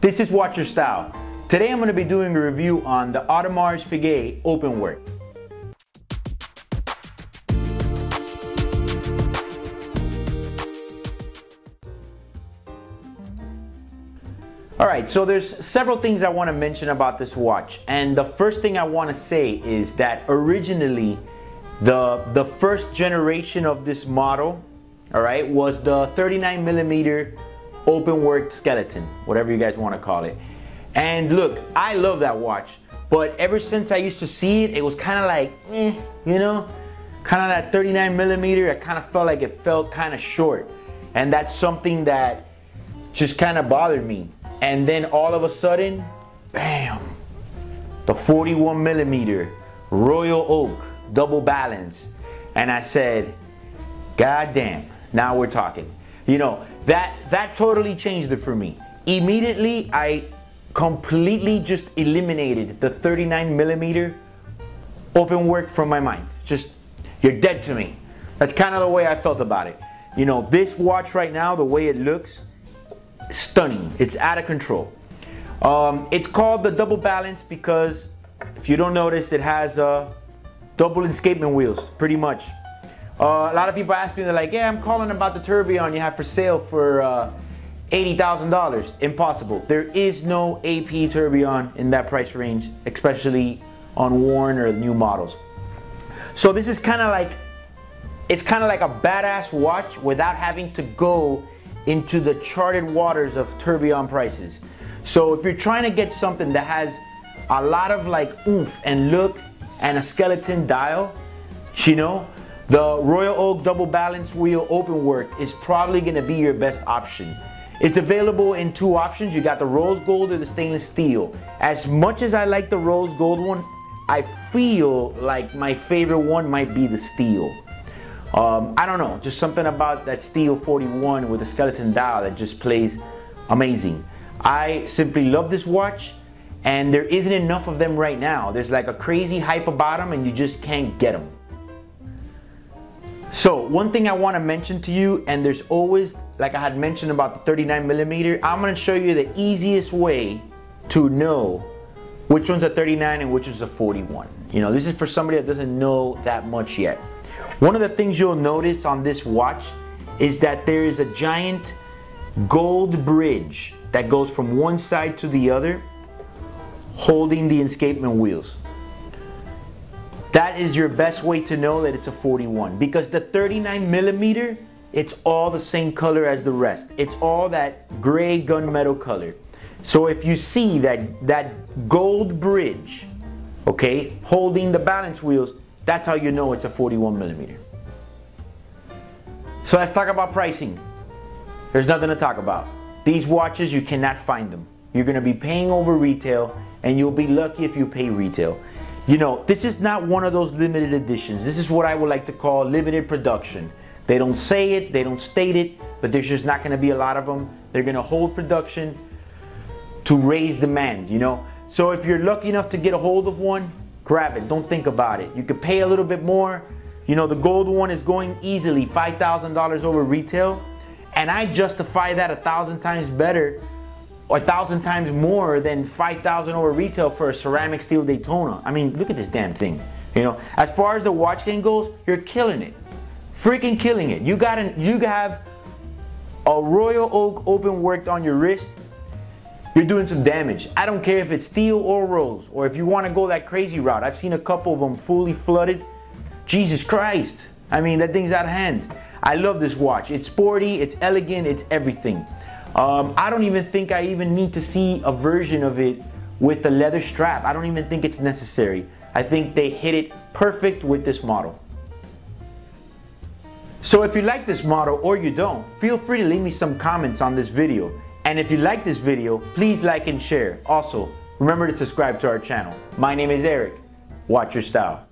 This is Watch Your Style. Today I'm going to be doing a review on the Audemars Piguet Openwork. Alright, so there's several things I want to mention about this watch, and the first thing I want to say is that originally the first generation of this model, alright, was the 39mm Openwork skeleton, whatever you guys want to call it. And look, I love that watch, but ever since I used to see it, it was kind of like, you know, kind of that 39mm, I kind of felt like it felt kind of short, and that's something that just kind of bothered me. And then all of a sudden, bam, the 41mm Royal Oak double balance, and I said, God damn, now we're talking. You know, that totally changed it for me. Immediately, I completely just eliminated the 39mm Openwork from my mind. Just, you're dead to me. That's kind of the way I felt about it. You know, this watch right now, the way it looks, stunning. It's out of control. It's called the double balance because, if you don't notice, it has double escapement wheels, pretty much. A lot of people ask me, they're like, yeah, I'm calling about the tourbillon you have for sale for $80,000. Impossible. There is no AP tourbillon in that price range, especially on worn or new models. So this is kind of like, it's kind of like a badass watch without having to go into the charted waters of tourbillon prices. So if you're trying to get something that has a lot of like oomph and look and a skeleton dial, you know, the Royal Oak double balance wheel Openwork is probably going to be your best option. It's available in two options. You got the rose gold or the stainless steel. As much as I like the rose gold one, I feel like my favorite one might be the steel. I don't know, just something about that steel 41 with a skeleton dial that just plays amazing. I simply love this watch, and there isn't enough of them right now. There's like a crazy hype about them and you just can't get them. So one thing I want to mention to you, and there's always, like I had mentioned about the 39mm, I'm going to show you the easiest way to know which one's a 39 and which is a 41. You know, this is for somebody that doesn't know that much yet. One of the things you'll notice on this watch is that there is a giant gold bridge that goes from one side to the other, holding the escapement wheels. That is your best way to know that it's a 41, because the 39mm, it's all the same color as the rest. It's all that gray gunmetal color. So if you see that gold bridge, okay, holding the balance wheels, that's how you know it's a 41mm. So let's talk about pricing. There's nothing to talk about. These watches, you cannot find them. You're gonna be paying over retail, and you'll be lucky if you pay retail. You know, this is not one of those limited editions. This is what I would like to call limited production. They don't say it, they don't state it, but there's just not gonna be a lot of them. They're gonna hold production to raise demand, you know? So if you're lucky enough to get a hold of one, grab it, don't think about it. You could pay a little bit more. You know, the gold one is going easily $5,000 over retail, and I justify that 1,000 times better, or 1,000 times more than 5,000 over retail for a ceramic steel Daytona. I mean, look at this damn thing. You know, as far as the watch game goes, you're killing it, freaking killing it. You have a Royal Oak Openwork on your wrist. You're doing some damage. I don't care if it's steel or rose, or if you want to go that crazy route. I've seen a couple of them fully flooded. Jesus Christ! I mean, that thing's out of hand. I love this watch. It's sporty, it's elegant, it's everything. I don't even think I even need to see a version of it with the leather strap. I don't even think it's necessary. I think they hit it perfect with this model. So if you like this model or you don't, feel free to leave me some comments on this video. And if you like this video, please like and share. Also, remember to subscribe to our channel. My name is Eric. Watch your style.